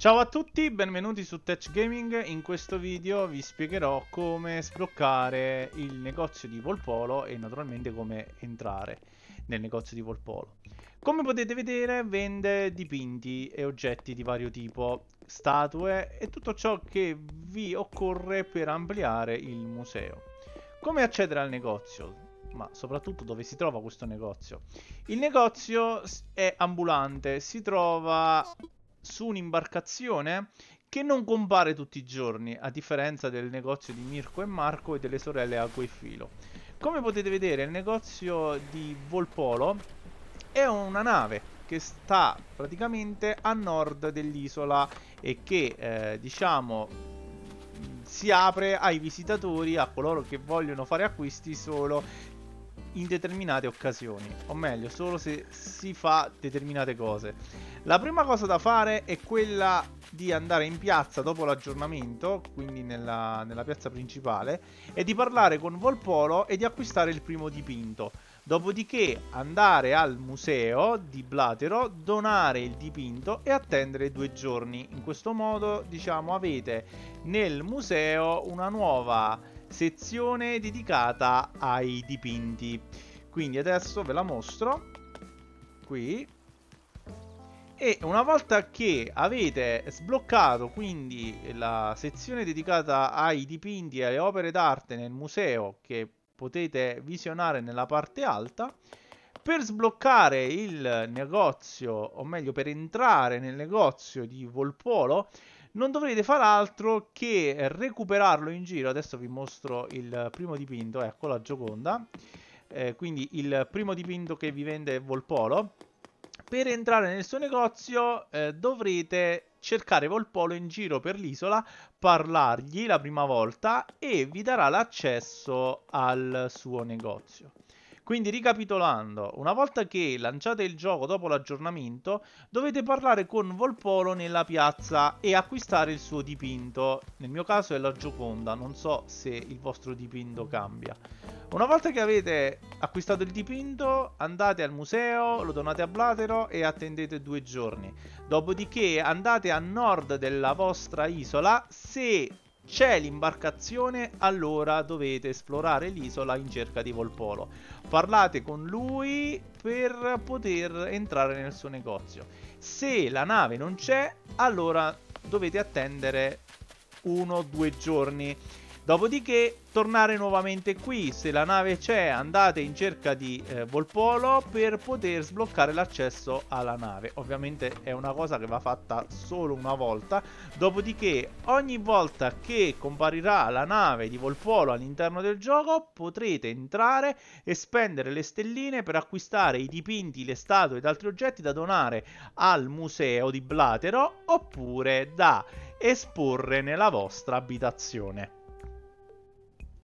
Ciao a tutti, benvenuti su Tech Gaming. In questo video vi spiegherò come sbloccare il negozio di Volpolo e naturalmente come entrare nel negozio di Volpolo. Come potete vedere, vende dipinti e oggetti di vario tipo, statue e tutto ciò che vi occorre per ampliare il museo. Come accedere al negozio? Ma soprattutto dove si trova questo negozio? Il negozio è ambulante, si trova su un'imbarcazione che non compare tutti i giorni, a differenza del negozio di Mirko e Marco e delle sorelle Agu e Filo. Come potete vedere, il negozio di Volpolo è una nave che sta praticamente a nord dell'isola e che diciamo si apre ai visitatori, a coloro che vogliono fare acquisti solo in determinate occasioni, o meglio solo se si fa determinate cose. La prima cosa da fare è quella di andare in piazza dopo l'aggiornamento, quindi nella piazza principale, e di parlare con Volpolo e di acquistare il primo dipinto. Dopodiché andare al museo di Blatero, donare il dipinto e attendere 2 giorni. In questo modo, diciamo, avete nel museo una nuova sezione dedicata ai dipinti. Quindi adesso ve la mostro qui. E una volta che avete sbloccato quindi la sezione dedicata ai dipinti e alle opere d'arte nel museo, che potete visionare nella parte alta, per sbloccare il negozio, o meglio per entrare nel negozio di Volpolo, non dovrete far altro che recuperarlo in giro. Adesso vi mostro il primo dipinto, ecco la Gioconda, quindi il primo dipinto che vi vende Volpolo. Per entrare nel suo negozio dovrete cercare Volpolo in giro per l'isola, parlargli la prima volta e vi darà l'accesso al suo negozio. Quindi, ricapitolando, una volta che lanciate il gioco dopo l'aggiornamento, dovete parlare con Volpolo nella piazza e acquistare il suo dipinto. Nel mio caso è la Gioconda, non so se il vostro dipinto cambia. Una volta che avete acquistato il dipinto, andate al museo, lo donate a Blatero e attendete 2 giorni. Dopodiché andate a nord della vostra isola. Se c'è l'imbarcazione, allora dovete esplorare l'isola in cerca di Volpolo. Parlate con lui per poter entrare nel suo negozio. Se la nave non c'è, allora dovete attendere 1 o 2 giorni. Dopodiché tornare nuovamente qui. Se la nave c'è, andate in cerca di Volpolo per poter sbloccare l'accesso alla nave. Ovviamente è una cosa che va fatta solo una volta. Dopodiché ogni volta che comparirà la nave di Volpolo all'interno del gioco, potrete entrare e spendere le stelline per acquistare i dipinti, le statue ed altri oggetti da donare al museo di Blatero oppure da esporre nella vostra abitazione.